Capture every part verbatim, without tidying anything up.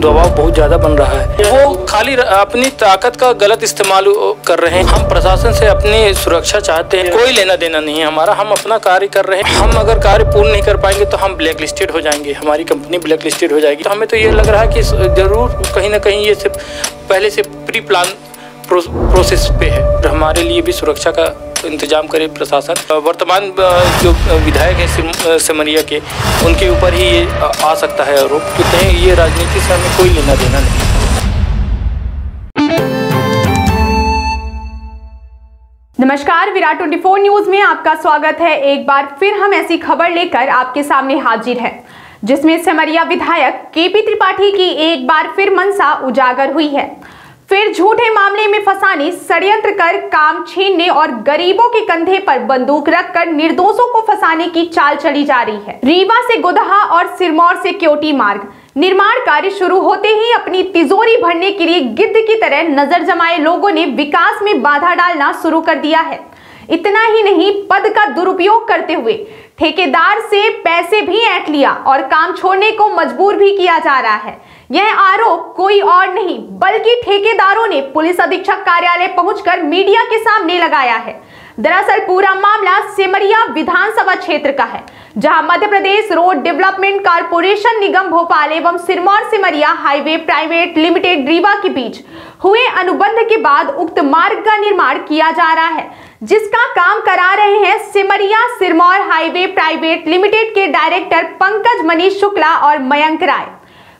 दबाव बहुत ज्यादा बन रहा है। वो खाली अपनी ताकत का गलत इस्तेमाल कर रहे हैं। हम प्रशासन से अपनी सुरक्षा चाहते हैं, कोई लेना देना नहीं है हमारा, हम अपना कार्य कर रहे हैं। हम अगर कार्य पूर्ण नहीं कर पाएंगे तो हम ब्लैक लिस्टेड हो जाएंगे, हमारी कंपनी ब्लैक लिस्टेड हो जाएगी। तो हमें तो ये लग रहा है कि जरूर कहीं ना कहीं ये सिर्फ पहले से प्री प्लान प्रो, प्रोसेस पे है। हमारे लिए भी सुरक्षा का इंतजाम करे प्रशासन। वर्तमान जो विधायक हैं सेमरिया के, उनके ऊपर ही ये आ सकता है आरोप, क्योंकि ये राजनीति से हमें कोई लेना देना नहीं। नमस्कार, विराट ट्वेंटी फोर न्यूज में आपका स्वागत है। एक बार फिर हम ऐसी खबर लेकर आपके सामने हाजिर हैं जिसमें सेमरिया विधायक के पी त्रिपाठी की एक बार फिर मंशा उजागर हुई है। फिर झूठे मामले में फंसाने, षड्यंत्र कर काम छीनने और गरीबों के कंधे पर बंदूक रखकर निर्दोषों को फंसाने की चाल चली जा रही है। रीवा से गोदहा और सिरमौर से क्योटी मार्ग निर्माण कार्य शुरू होते ही अपनी तिजोरी भरने के लिए गिद्ध की तरह नजर जमाए लोगों ने विकास में बाधा डालना शुरू कर दिया है। इतना ही नहीं, पद का दुरुपयोग करते हुए ठेकेदार से पैसे भी ऐंठ लिया और काम छोड़ने को मजबूर भी किया जा रहा है। यह आरोप कोई और नहीं बल्कि ठेकेदारों ने पुलिस अधीक्षक कार्यालय पहुंचकर मीडिया के सामने लगाया है। दरअसल पूरा मामला सेमरिया विधानसभा क्षेत्र का है, जहां Madhya Pradesh road development corporation निगम भोपाल एवं Sirmaur Simaria highway private limited Rewa के बीच हुए अनुबंध के बाद उक्त मार्ग का निर्माण किया जा रहा है, जिसका काम करा रहे हैं Simaria Sirmaur highway private limited के डायरेक्टर पंकज मनीष शुक्ला और मयंक राय।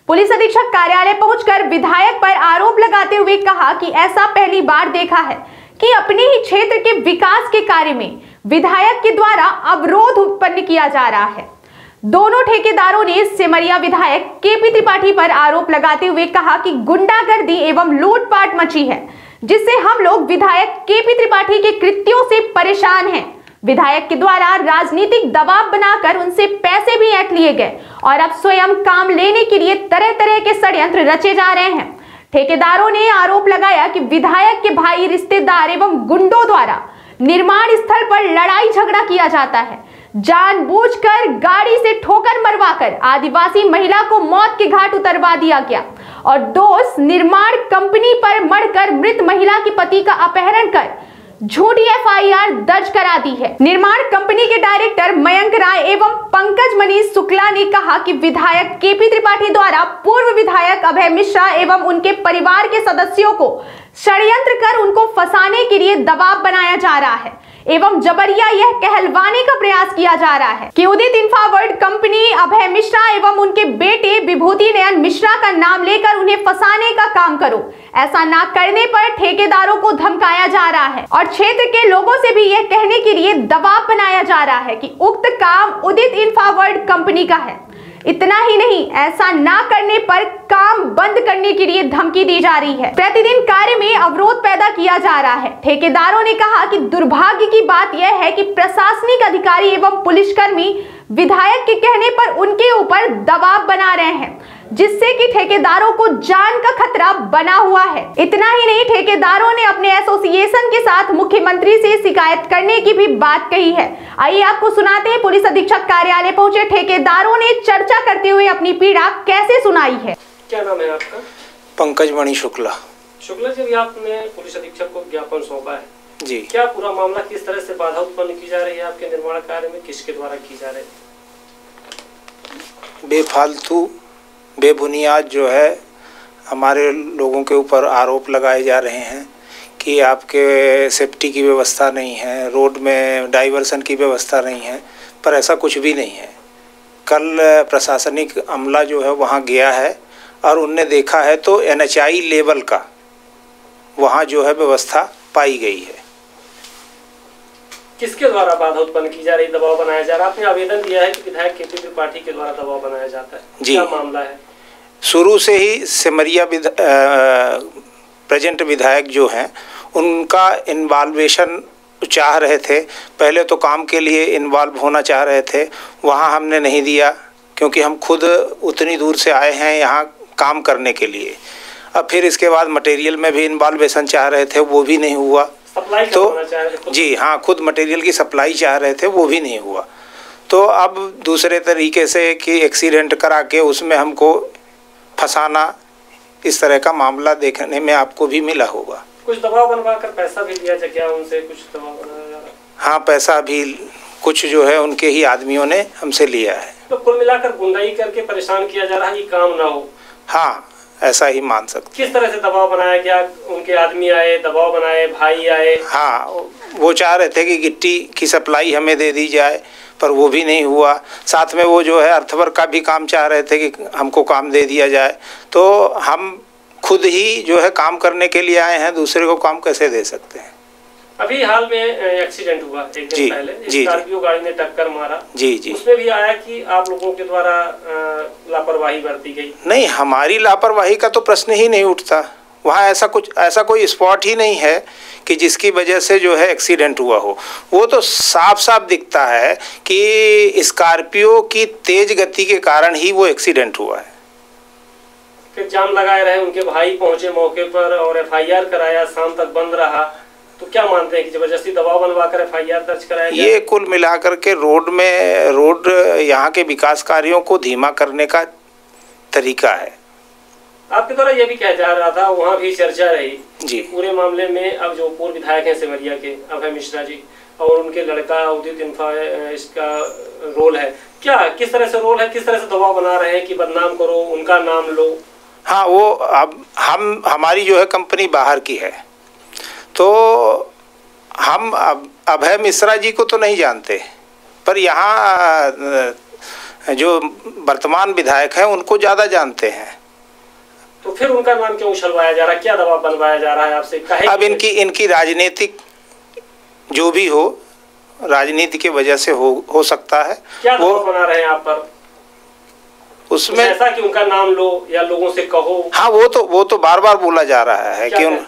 पुलिस अधीक्षक कार्यालय पहुंचकर विधायक पर आरोप लगाते हुए कहा कि ऐसा पहली बार देखा है कि अपने ही क्षेत्र के विकास के कार्य में विधायक के द्वारा अवरोध उत्पन्न किया जा रहा है। दोनों ठेकेदारों ने सिमरिया विधायक के पी त्रिपाठी पर आरोप लगाते हुए कहा कि गुंडागर्दी एवं लूटपाट मची है, जिससे हम लोग विधायक के पी त्रिपाठी के कृत्यों से परेशान हैं। विधायक के द्वारा राजनीतिक दबाव बनाकर उनसे पैसे भी ऐंठ लिए गए और अब स्वयं काम लेने के लिए तरह तरह के षड्यंत्र रचे जा रहे हैं। ठेकेदारों ने आरोप लगाया कि विधायक के भाई, रिश्तेदार एवं गुंडों द्वारा निर्माण स्थल पर लड़ाई झगड़ा किया जाता है। जानबूझकर गाड़ी से ठोकर मरवाकर आदिवासी महिला को मौत के घाट उतरवा दिया गया और दोष निर्माण कंपनी पर मढ़कर मृत महिला के पति का अपहरण कर झूठी एफ आई आर दर्ज करा दी है। निर्माण कंपनी के डायरेक्टर मयंक राय एवं पंकज मनीष शुक्ला ने कहा कि विधायक के पी त्रिपाठी द्वारा पूर्व विधायक अभय मिश्रा एवं उनके परिवार के सदस्यों को षड्यंत्र कर उनको फंसाने के लिए दबाव बनाया जा रहा है एवं जबरिया यह कहलवाने का प्रयास किया जा रहा है कि Udit infra world company Abhay Mishra एवं उनके बेटे विभूति नयन मिश्रा का नाम लेकर उन्हें फंसाने का काम करो। ऐसा ना करने पर ठेकेदारों को धमकाया जा रहा है और क्षेत्र के लोगों से भी यह कहने के लिए दबाव बनाया जा रहा है कि उक्त काम उदित इंफ्रा वर्ल्ड कंपनी का है। इतना ही नहीं, ऐसा ना करने पर काम बंद करने के लिए धमकी दी जा रही है। प्रतिदिन कार्य में अवरोध पैदा किया जा रहा है। ठेकेदारों ने कहा कि दुर्भाग्य की बात यह है कि प्रशासनिक अधिकारी एवं पुलिसकर्मी विधायक के कहने पर उनके ऊपर दबाव बना रहे हैं, जिससे कि ठेकेदारों को जान का खतरा बना हुआ है। इतना ही नहीं, ठेकेदारों ने अपने एसोसिएशन के साथ मुख्यमंत्री से शिकायत करने की भी बात कही है। आइए आपको सुनाते हैं पुलिस अधीक्षक कार्यालय पहुंचे ठेकेदारों ने चर्चा करते हुए अपनी पीड़ा कैसे सुनाई है। क्या नाम है आपका? पंकज मणि शुक्ला। शुक्ला जी, आपने पुलिस अधीक्षक को ज्ञापन सौंपा है जी, क्या पूरा मामला किस तरह से बाधा उत्पन्न की जा रही है आपके निर्माण कार्य में, किसके द्वारा की जा रही है? बेफालतू बेबुनियाद जो है हमारे लोगों के ऊपर आरोप लगाए जा रहे हैं कि आपके सेफ्टी की व्यवस्था नहीं है, रोड में डाइवर्सन की व्यवस्था नहीं है, पर ऐसा कुछ भी नहीं है। कल प्रशासनिक अमला जो है वहाँ गया है और उनने देखा है तो एन एच आई लेवल का वहाँ जो है व्यवस्था पाई गई है। किसके द्वारा बाधा उत्पन्न की जा रही, दबाव बनाया जा रहा? आपने आवेदन दिया है कि विधायक के पी त्रिपाठी के द्वारा दबाव बनाया जाता है, क्या मामला है? शुरू से ही सेमरिया विधा, प्रेजेंट विधायक जो हैं उनका इन्वॉल्वेशन चाह रहे थे। पहले तो काम के लिए इन्वॉल्व होना चाह रहे थे, वहाँ हमने नहीं दिया क्योंकि हम खुद उतनी दूर से आए हैं यहाँ काम करने के लिए। अब फिर इसके बाद मटेरियल में भी इन्वॉल्वेशन चाह रहे थे, वो भी नहीं हुआ। तो जी हाँ, खुद मटेरियल की सप्लाई चाह रहे थे, वो भी नहीं हुआ। तो अब दूसरे तरीके से कि एक्सीडेंट करा के उसमें हमको फंसाना इस तरह का मामला देखने में आपको भी मिला होगा। कुछ दबाव बनवा कर पैसा भी लिया जा क्या उनसे? कुछ दबाव बनाया जा रहा है? हाँ, पैसा भी कुछ जो है उनके ही आदमियों ने हमसे लिया है। तो कुल मिलाकर गुंडाई करके परेशान किया जा रहा है, ये काम ना हो। हाँ, ऐसा ही मान सकते। किस तरह से दबाव बनाया गया? उनके आदमी आए, दबाव बनाए, भाई आए। हाँ, वो चाह रहे थे कि गिट्टी की सप्लाई हमें दे दी जाए, पर वो भी नहीं हुआ। साथ में वो जो है अर्थवर का भी काम चाह रहे थे कि हमको काम दे दिया जाए। तो हम खुद ही जो है काम करने के लिए आए हैं, दूसरे को काम कैसे दे सकते हैं। अभी हाल में एक्सीडेंट हुआ एक दिन पहले, स्कॉर्पियो गाड़ी ने टक्कर मारा। जी जी, उसमें भी आया कि आप लोगों के द्वारा लापरवाही बरती गई। नहीं, हमारी लापरवाही का तो प्रश्न ही नहीं उठता। वहाँ ऐसा कुछ ऐसा कोई स्पॉट ही नहीं है कि जिसकी वजह से जो है एक्सीडेंट हुआ हो। वो तो साफ साफ दिखता है कि स्कॉर्पियो की तेज गति के कारण ही वो एक्सीडेंट हुआ है। फिर जाम लगाए रहे, उनके भाई पहुँचे मौके पर और एफ आई आर कराया, शाम तक बंद रहा। तो क्या मानते हैं कि जबरदस्ती दबाव बनवा कर एफ आई आर दर्ज कराया जाए? ये कुल मिलाकर के रोड में रोड यहाँ के विकास कार्यों को धीमा करने का तरीका है। आपके द्वारा ये भी कहा जा रहा था, वहाँ भी चर्चा रही जी पूरे मामले में। अब जो पूर्व विधायक हैं सिमरिया के अभय मिश्रा जी और उनके लड़का उदित इंफ्रा, इसका रोल है क्या? किस तरह से रोल है? किस तरह से दबाव बना रहे हैं कि बदनाम करो, उनका नाम लो? हाँ, वो अब हम हमारी जो है कंपनी बाहर की है, तो हम अब अभय मिश्रा जी को तो नहीं जानते, पर यहाँ जो वर्तमान विधायक हैं उनको ज़्यादा जानते हैं। तो फिर उनका नाम क्यों उछलवाया जा रहा है? क्या दबाव बनवाया जा रहा है आपसे? अब इनकी इनकी राजनीतिक जो भी हो, राजनीति के वजह से हो हो सकता है। क्या दबाव बना रहे हैं आप पर? उसमें ऐसा कि उनका नाम लो या लोगों से कहो। हाँ, वो तो वो तो बार बार बोला जा रहा है कि उन,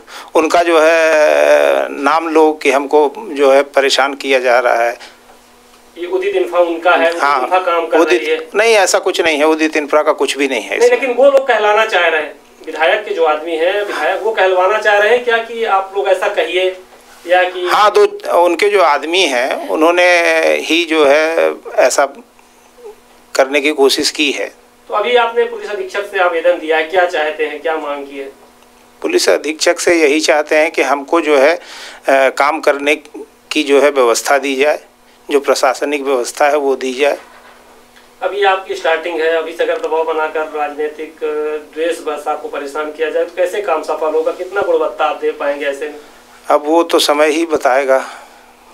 उनका जो है नाम लो कि हमको जो है परेशान किया जा रहा है। ये उदित इंफ्रा उनका है, हाँ, उनका काम कर रही है। नहीं, ऐसा कुछ नहीं है। उदित इंफ्रा का कुछ भी नहीं है। नहीं, लेकिन वो लोग कहलाना चाह रहे हैं, विधायक के जो आदमी है विधायक, वो कहलवाना चाह रहे हैं क्या कि आप लोग ऐसा कहिए या कि? हाँ, तो उनके जो आदमी हैं उन्होंने ही जो है ऐसा करने की कोशिश की है। तो अभी आपने पुलिस अधीक्षक से आवेदन दिया है, क्या चाहते हैं, क्या मांग की है? पुलिस अधीक्षक से यही चाहते हैं कि हमको जो है आ, काम करने की जो है व्यवस्था दी जाए, जो प्रशासनिक व्यवस्था है वो दी जाए। अभी आपकी स्टार्टिंग है, अभी से अगर दबाव बनाकर राजनीतिक द्वेष बस आपको परेशान किया जाए तो कैसे काम सफल होगा? कितना गुणवत्ता आप दे पाएंगे ऐसे में? अब वो तो समय ही बताएगा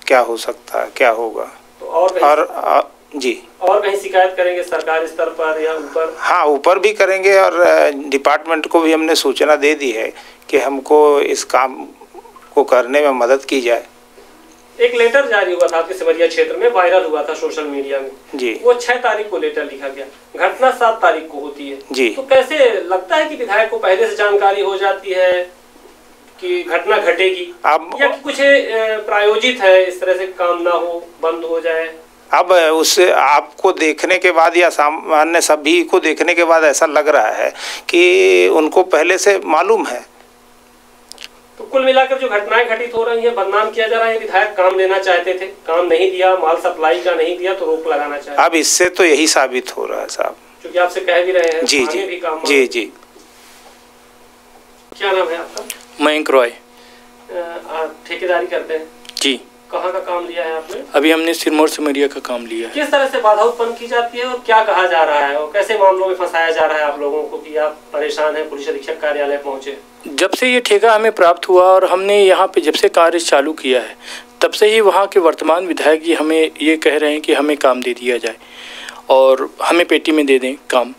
क्या हो सकता है, क्या होगा। तो और, और आ, जी और कहीं शिकायत करेंगे सरकार स्तर पर या ऊपर? हाँ, ऊपर भी करेंगे और डिपार्टमेंट को भी हमने सूचना दे दी है कि हमको इस काम को करने में मदद की जाए। एक लेटर जारी हुआ था आपके सिमरिया क्षेत्र में, वायरल हुआ था सोशल मीडिया में जी। वो छह तारीख को लेटर लिखा गया, घटना सात तारीख को होती है जी। तो कैसे लगता है कि विधायक को पहले से जानकारी हो जाती है कि घटना घटेगी अब, या कुछ प्रायोजित है इस तरह से काम ना हो, बंद हो जाए? अब उससे आपको देखने के बाद या सामान्य सभी को देखने के बाद ऐसा लग रहा है कि उनको पहले से मालूम है। तो कुल मिलाकर जो घटनाएं घटित हो रही हैं, बदनाम किया जा रहा है। विधायक काम देना चाहते थे, काम नहीं दिया, माल सप्लाई का नहीं दिया, तो रोक लगाना चाहिए। अब इससे तो यही साबित हो रहा है साहब, क्योंकि आपसे कह भी रहे हैं। जी जी भी काम जी जी। क्या नाम है आपका? मयंक राय। ठेकेदारी करते हैं जी। कहाँ का काम लिया है आपने? अभी हमने सिरमौर सिमरिया का काम लिया है। किस तरह से बाधा उत्पन्न की जाती है और क्या कहा जा रहा है और कैसे मामलों में फंसाया जा रहा है आप लोगों को कि आप परेशान हैं, पुलिस अधीक्षक कार्यालय पहुंचे? जब से ये ठेका हमें प्राप्त हुआ और हमने यहाँ पे जब से कार्य चालू किया है, तब से ही वहाँ के वर्तमान विधायक जी हमें ये कह रहे हैं कि हमें काम दे दिया जाए और हमें पेटी में दे दें काम।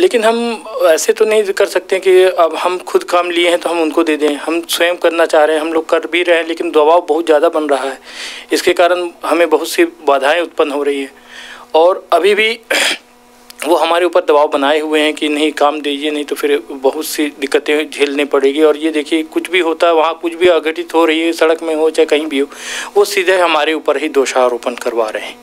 लेकिन हम ऐसे तो नहीं कर सकते कि अब हम खुद काम लिए हैं तो हम उनको दे दें। हम स्वयं करना चाह रहे हैं, हम लोग कर भी रहे हैं, लेकिन दबाव बहुत ज़्यादा बन रहा है। इसके कारण हमें बहुत सी बाधाएं उत्पन्न हो रही है और अभी भी वो हमारे ऊपर दबाव बनाए हुए हैं कि नहीं काम दीजिए, नहीं तो फिर बहुत सी दिक्कतें झेलनी पड़ेगी। और ये देखिए, कुछ भी होता है वहाँ, कुछ भी अघटित हो रही है, सड़क में हो चाहे कहीं भी हो, वो सीधे हमारे ऊपर ही दोषारोपण करवा रहे हैं।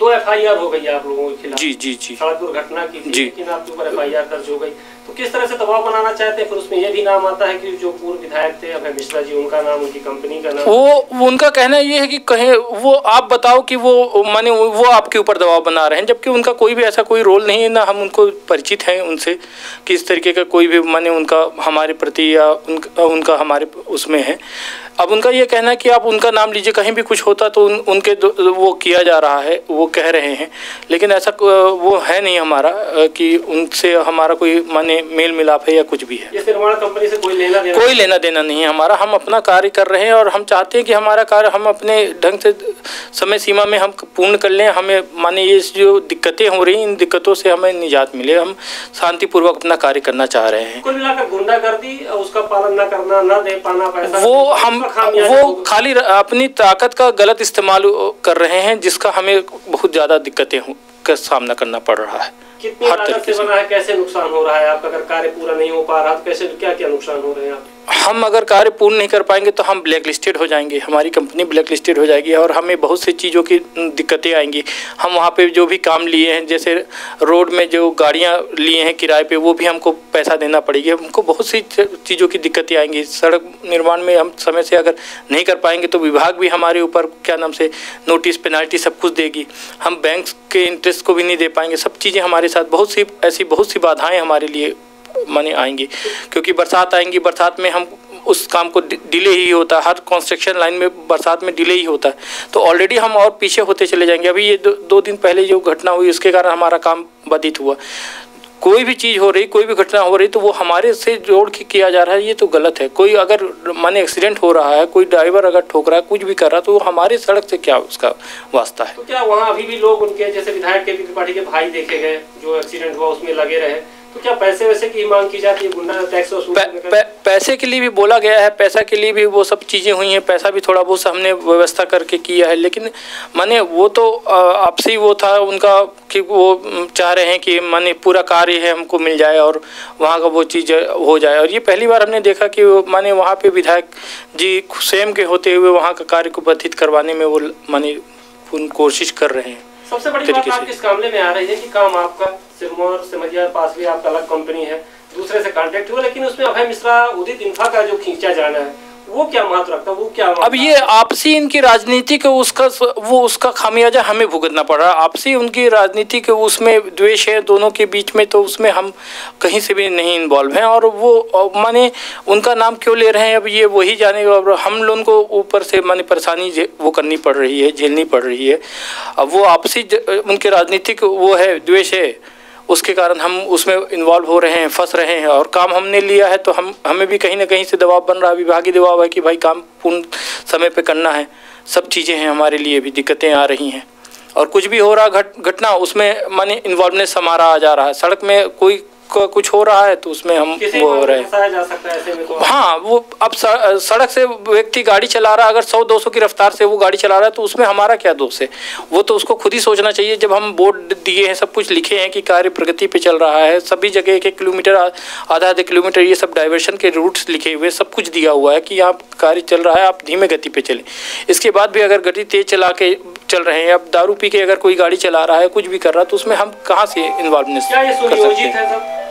दो एफ आई आर हो गई आप लोगों के खिलाफ जी जी जी, सड़क दुर्घटना की थी, लेकिन आपके ऊपर एफ आई आर दर्ज हो गई। तो किस तरह से दबाव बनाना चाहते हैं? फिर उसमें यह भी नाम आता है कि जो पूर्व विधायक थे अभय मिश्रा जी, उनका नाम, उनकी कंपनी का नाम। वो उनका कहना ये है कि कहे वो आप बताओ कि वो माने वो आपके ऊपर दबाव बना रहे हैं, जबकि उनका कोई भी ऐसा कोई रोल नहीं है, ना हम उनको परिचित हैं उनसे कि इस तरीके का कोई भी माने उनका हमारे प्रति या उनका उनका हमारे उसमें है। अब उनका ये कहना है कि आप उनका नाम लीजिए, कहीं भी कुछ होता तो उन, उनके वो किया जा रहा है, वो कह रहे हैं, लेकिन ऐसा वो है नहीं हमारा कि उनसे हमारा कोई माने मेल मिलाप है या कुछ भी है। ये निर्माण कंपनी से कोई लेना देना कोई लेना देना नहीं है हमारा। हम अपना कार्य कर रहे हैं और हम चाहते हैं कि हमारा कार्य हम अपने ढंग से समय सीमा में हम पूर्ण कर लें। हमें माने ये जो दिक्कतें हो रही, इन दिक्कतों से हमें निजात मिले, हम शांतिपूर्वक अपना कार्य करना चाह रहे हैं। कुल मिलाकर गुंडागर्दी, उसका पालन न करना, न दे पाना पैसा, वो हम वो खाली अपनी ताकत का गलत इस्तेमाल कर रहे हैं, जिसका हमें बहुत ज़्यादा दिक्कतें का सामना करना पड़ रहा है। कितनी लागत से बना है, कैसे नुकसान हो रहा है आपका? अगर कार्य पूरा नहीं हो पा रहा तो कैसे, क्या क्या नुकसान हो रहे हैं आप? हम अगर कार्य पूर्ण नहीं कर पाएंगे तो हम ब्लैक लिस्टेड हो जाएंगे, हमारी कंपनी ब्लैक लिस्टेड हो जाएगी और हमें बहुत सी चीज़ों की दिक्कतें आएंगी। हम वहाँ पे जो भी काम लिए हैं, जैसे रोड में जो गाड़ियाँ लिए हैं किराए पे, वो भी हमको पैसा देना पड़ेगी, हमको बहुत सी चीज़ों की दिक्कतें आएंगी। सड़क निर्माण में हम समय से अगर नहीं कर पाएंगे तो विभाग भी हमारे ऊपर क्या नाम से नोटिस, पेनाल्टी सब कुछ देगी। हम बैंक के इंटरेस्ट को भी नहीं दे पाएंगे। सब चीज़ें हमारे साथ बहुत सी ऐसी बहुत सी बाधाएँ हमारे लिए माने आएंगी, क्योंकि बरसात आएंगी। बरसात में हम उस काम को डिले ही होता है, हर कंस्ट्रक्शन लाइन में बरसात में डिले ही होता है, तो ऑलरेडी हम और पीछे होते चले जाएंगे। अभी ये दो, दो दिन पहले जो घटना हुई उसके कारण हमारा काम बाधित हुआ। कोई भी चीज़ हो रही, कोई भी घटना हो रही, तो वो हमारे से जोड़ के किया जा रहा है, ये तो गलत है। कोई अगर माने एक्सीडेंट हो रहा है, कोई ड्राइवर अगर ठोक रहा है, कुछ भी कर रहा है, तो वो हमारे सड़क से क्या उसका वास्ता है? तो क्या वहाँ अभी भी लोग उनके जैसे विधायक के पी त्रिपाठी के भाई देखे गए जो एक्सीडेंट हुआ उसमें लगे रहे, तो क्या पैसे वैसे की मांग की जाती है? गुंडा टैक्स वसूल पै, पैसे के लिए भी बोला गया है, पैसा के लिए भी वो सब चीज़ें हुई हैं, पैसा भी थोड़ा बहुत हमने व्यवस्था करके किया है, लेकिन माने वो तो आपसी वो था उनका कि वो चाह रहे हैं कि माने पूरा कार्य है हमको मिल जाए और वहाँ का वो चीज़ हो जाए। और ये पहली बार हमने देखा कि माने वहाँ पे विधायक जी स्वयं के होते हुए वहाँ का कार्य को बाधित करवाने में वो माने कोशिश कर रहे हैं। सबसे बड़ी बात आप किस मामले में आ रही है कि काम आपका सिरमौर सिमरिया पास भी आपका अलग कंपनी है, दूसरे से कॉन्ट्रैक्ट हुआ, लेकिन उसमें अभय मिश्रा उदित इंफ्रा का जो खींचा जाना है वो क्या महत्व रखता है? वो क्या अब ये आपसी इनकी राजनीति के उसका वो उसका खामियाजा हमें भुगतना पड़ रहा है। आपसी उनकी राजनीति के उसमें द्वेष है दोनों के बीच में, तो उसमें हम कहीं से भी नहीं इन्वॉल्व हैं। और वो माने उनका नाम क्यों ले रहे हैं अब ये वही जाने, और हम लोगों को ऊपर से माने परेशानी वो करनी पड़ रही है, झेलनी पड़ रही है। अब वो आपसी उनके राजनीतिक वो है, द्वेष है, उसके कारण हम उसमें इन्वॉल्व हो रहे हैं, फंस रहे हैं। और काम हमने लिया है तो हम हमें भी कहीं ना कहीं से दबाव बन रहा है, विभागीय दबाव है कि भाई काम पूर्ण समय पे करना है। सब चीज़ें हैं, हमारे लिए भी दिक्कतें आ रही हैं और कुछ भी हो रहा घट घटना उसमें माने इन्वॉल्वनेस हमारा आ जा रहा है। सड़क में कोई कुछ हो रहा है तो उसमें हम वो हो रहे हैं। हाँ, वो अब सड़क से व्यक्ति गाड़ी चला रहा है, अगर सौ दो सौ की रफ्तार से वो गाड़ी चला रहा है तो उसमें हमारा क्या दोष है? वो तो उसको खुद ही सोचना चाहिए। जब हम बोर्ड दिए हैं, सब कुछ लिखे हैं कि कार्य प्रगति पे चल रहा है, सभी जगह एक एक किलोमीटर, आधा आधा किलोमीटर, ये सब डाइवर्शन के रूट्स लिखे हुए, सब कुछ दिया हुआ है कि यहाँ कार्य चल रहा है, आप धीमे गति पे चलें। इसके बाद भी अगर गति तेज चला के चल रहे हैं, अब दारू पी के अगर कोई गाड़ी चला रहा है, कुछ भी कर रहा है, तो उसमें हम कहाँ से इन्वॉल्वनेस कर सकते हैं?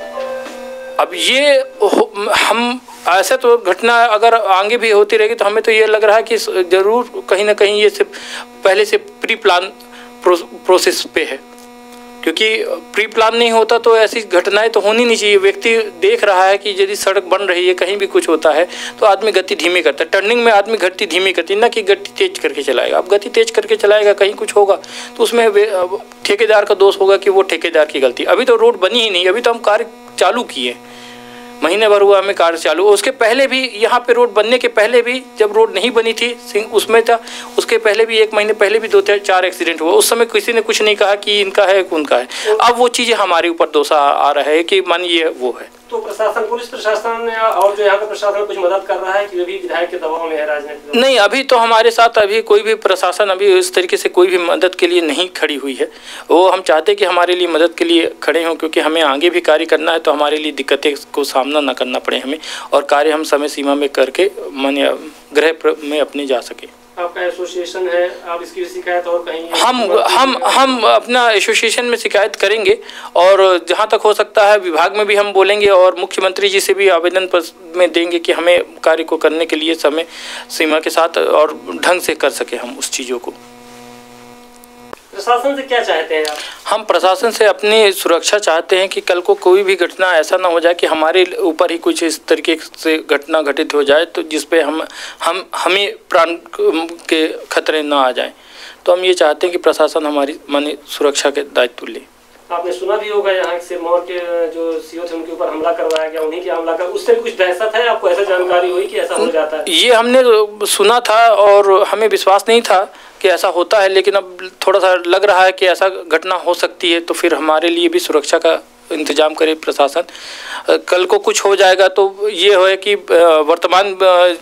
अब ये हम ऐसा तो घटना अगर आगे भी होती रहेगी तो हमें तो ये लग रहा है कि ज़रूर कहीं ना कहीं ये सिर्फ पहले से प्री प्लान प्रो, प्रोसेस पे है, क्योंकि प्री प्लान नहीं होता तो ऐसी घटनाएं तो होनी नहीं चाहिए। व्यक्ति देख रहा है कि यदि सड़क बन रही है, कहीं भी कुछ होता है तो आदमी गति धीमी करता है। टर्निंग में आदमी गति धीमी करती, ना कि गति तेज करके चलाएगा। अब गति तेज करके चलाएगा, कहीं कुछ होगा तो उसमें ठेकेदार का दोष होगा कि वो ठेकेदार की गलती। अभी तो रोड बनी ही नहीं, अभी तो हम कार्य चालू किए, महीने भर हुआ हमें कार्य चालू। उसके पहले भी यहाँ पे रोड बनने के पहले भी जब रोड नहीं बनी थी उसमें था, उसके पहले भी एक महीने पहले भी दो चार एक्सीडेंट हुआ। उस समय किसी ने कुछ नहीं कहा कि इनका है उनका है। अब वो चीज़ें हमारे ऊपर दोषा आ रहा है कि मान ये वो है। तो प्रशासन, पुलिस प्रशासन और जो यहाँ का प्रशासन कुछ मदद कर रहा है कि अभी विधायक के दबाव में है, राजनीतिक? नहीं, अभी तो हमारे साथ अभी कोई भी प्रशासन अभी इस तरीके से कोई भी मदद के लिए नहीं खड़ी हुई है। वो हम चाहते हैं कि हमारे लिए मदद के लिए खड़े हों, क्योंकि हमें आगे भी कार्य करना है तो हमारे लिए दिक्कतें को सामना न करना पड़े हमें, और कार्य हम समय सीमा में करके मान्य गृह में अपने जा सकें। आपका एसोसिएशन है, आप इसकी शिकायत और कहीं हम हम हम अपना एसोसिएशन में शिकायत करेंगे और जहां तक हो सकता है विभाग में भी हम बोलेंगे और मुख्यमंत्री जी से भी आवेदन पत्र में देंगे कि हमें कार्य को करने के लिए समय सीमा के साथ और ढंग से कर सके हम उस चीज़ों को। प्रशासन से क्या चाहते हैं आप? हम प्रशासन से अपनी सुरक्षा चाहते हैं कि कल को कोई भी घटना ऐसा ना हो जाए कि हमारे ऊपर ही कुछ इस तरीके से घटना घटित हो जाए तो जिस पे हम हम हमें प्राण के खतरे ना आ जाए, तो हम ये चाहते हैं कि प्रशासन हमारी माने सुरक्षा के दायित्व ले। आपने सुना भी होगा यहाँ सिरमौर के जो सीओ थे उनके ऊपर हमला करवाया गया, उन्हीं के हमला कर उससे भी कुछ दहशत है, आपको ऐसा जानकारी हुई कि ऐसा हो जाता है? ये हमने सुना था और हमें विश्वास नहीं था कि ऐसा होता है, लेकिन अब थोड़ा सा लग रहा है कि ऐसा घटना हो सकती है, तो फिर हमारे लिए भी सुरक्षा का इंतजाम करे प्रशासन। कल को कुछ हो जाएगा तो ये है कि वर्तमान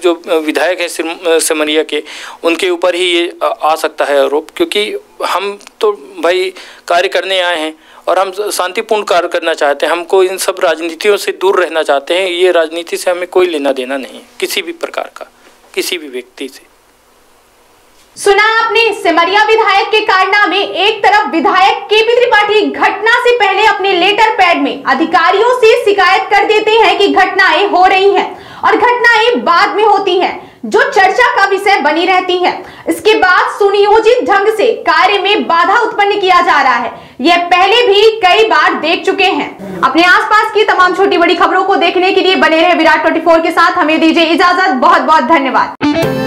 जो विधायक हैं सेमरिया के उनके ऊपर ही ये आ सकता है आरोप, क्योंकि हम तो भाई कार्य करने आए हैं और हम शांतिपूर्ण कार्य करना चाहते हैं, हमको इन सब राजनीतियों से दूर रहना चाहते हैं। ये राजनीति से हमें कोई लेना देना नहीं है किसी भी प्रकार का, किसी भी व्यक्ति से। सुना आपने सिमरिया विधायक के कारनामे। एक तरफ विधायक के पी त्रिपाठी घटना से पहले अपने लेटर पैड में अधिकारियों से शिकायत कर देते हैं कि घटनाएं हो रही हैं और घटनाएं बाद में होती हैं, जो चर्चा का विषय बनी रहती है। इसके बाद सुनियोजित ढंग से कार्य में बाधा उत्पन्न किया जा रहा है, यह पहले भी कई बार देख चुके हैं। अपने आसपास की तमाम छोटी बड़ी खबरों को देखने के लिए बने रहे विराट ट्वेंटी फोर के साथ। हमें दीजिए इजाजत, बहुत बहुत धन्यवाद।